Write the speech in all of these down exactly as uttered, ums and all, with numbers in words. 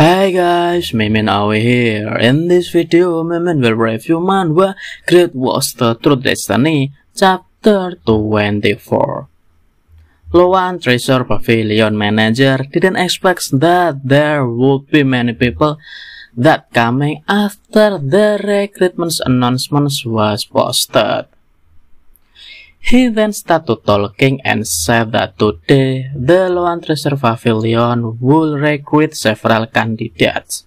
Hi guys, Mimin Awe here. In this video, Mimin will review manhwa Great Waste Truth Destiny, Chapter twenty-four. Loan Treasure Pavilion Manager didn't expect that there would be many people that coming after the recruitment announcements was posted. He then started talking and said that today, the Loan Treasure Pavilion will recruit several candidates.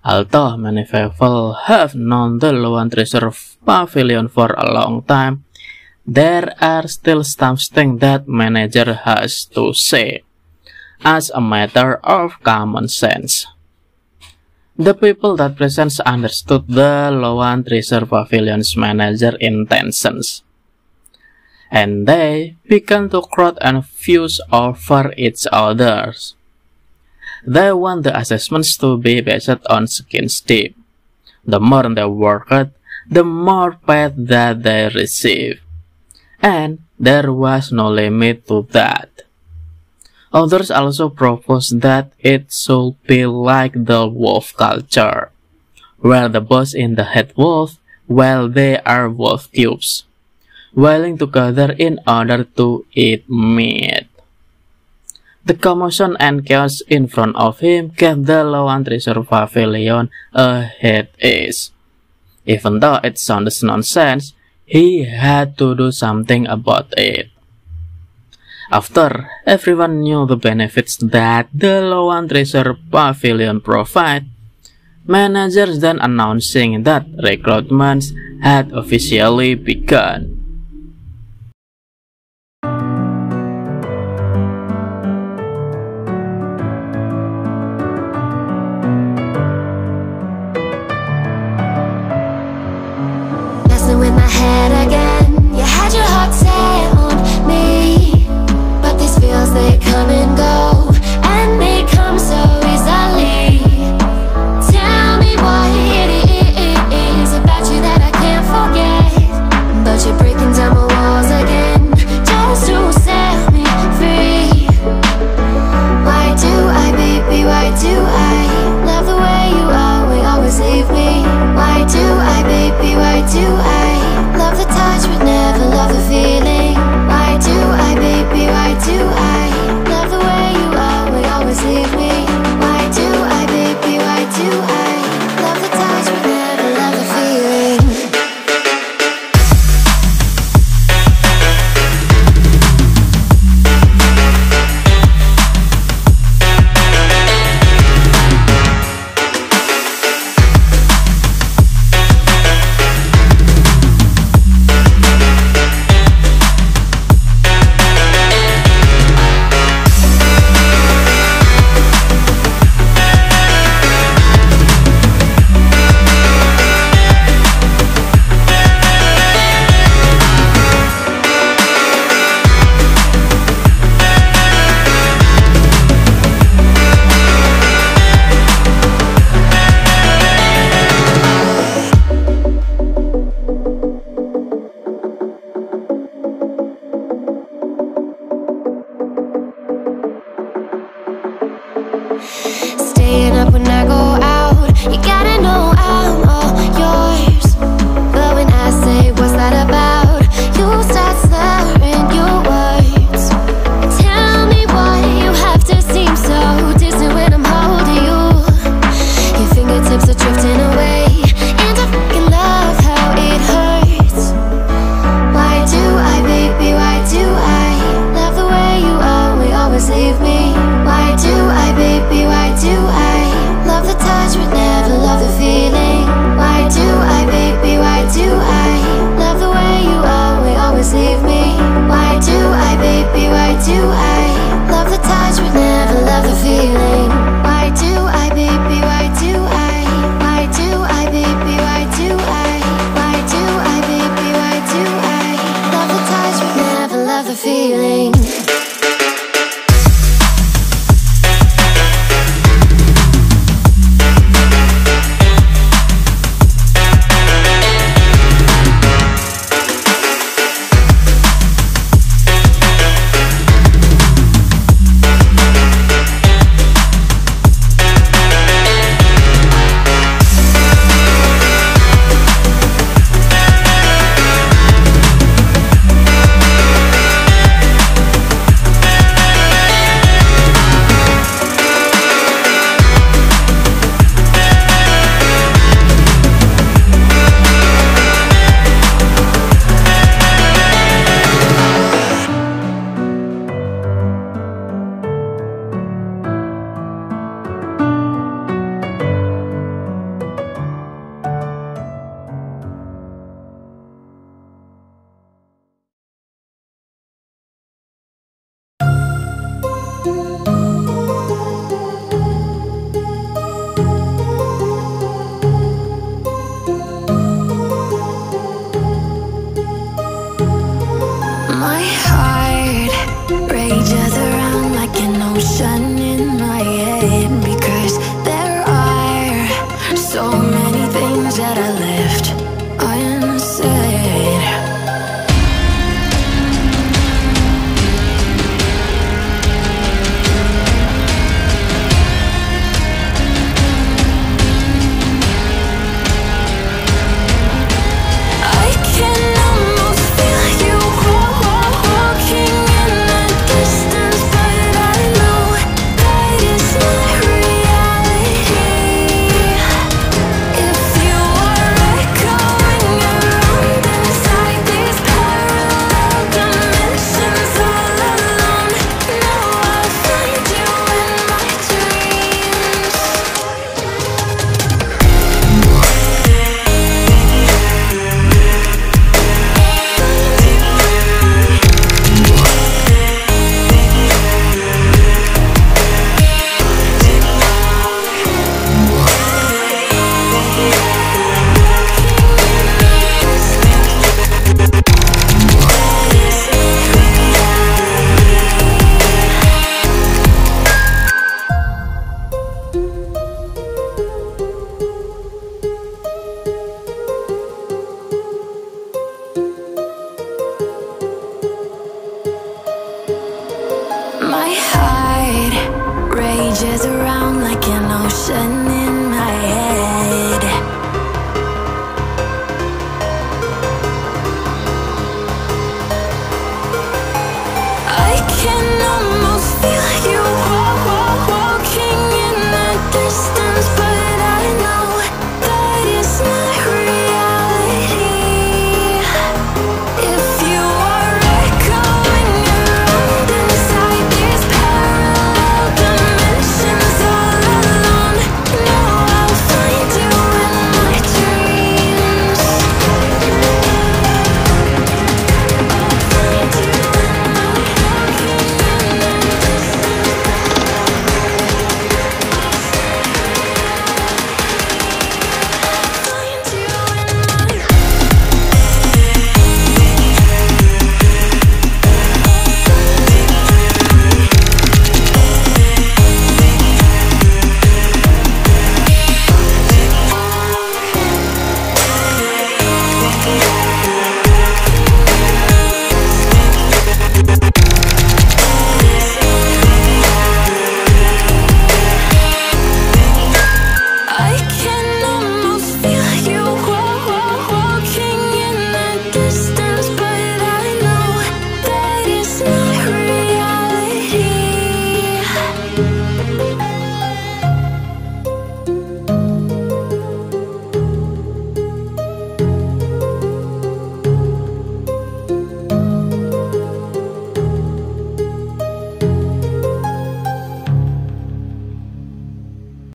Although many people have known the Loan Treasure Pavilion for a long time, there are still some things that manager has to say, as a matter of common sense. The people that present understood the Loan Treasure Pavilion's manager intentions, and they began to crowd and fuse over each other. They want the assessments to be based on skin deep. The more they worked, the more pay that they received, and there was no limit to that. Others also proposed that it should be like the wolf culture, where the boss is the head wolf while they are wolf cubes, wailing together in order to eat meat. The commotion and chaos in front of him gave the Loan Treasure Pavilion a headache. Even though it sounded nonsense, he had to do something about it. After everyone knew the benefits that the Loan Treasure Pavilion provided, managers then announcing that recruitments had officially begun. Do I love the but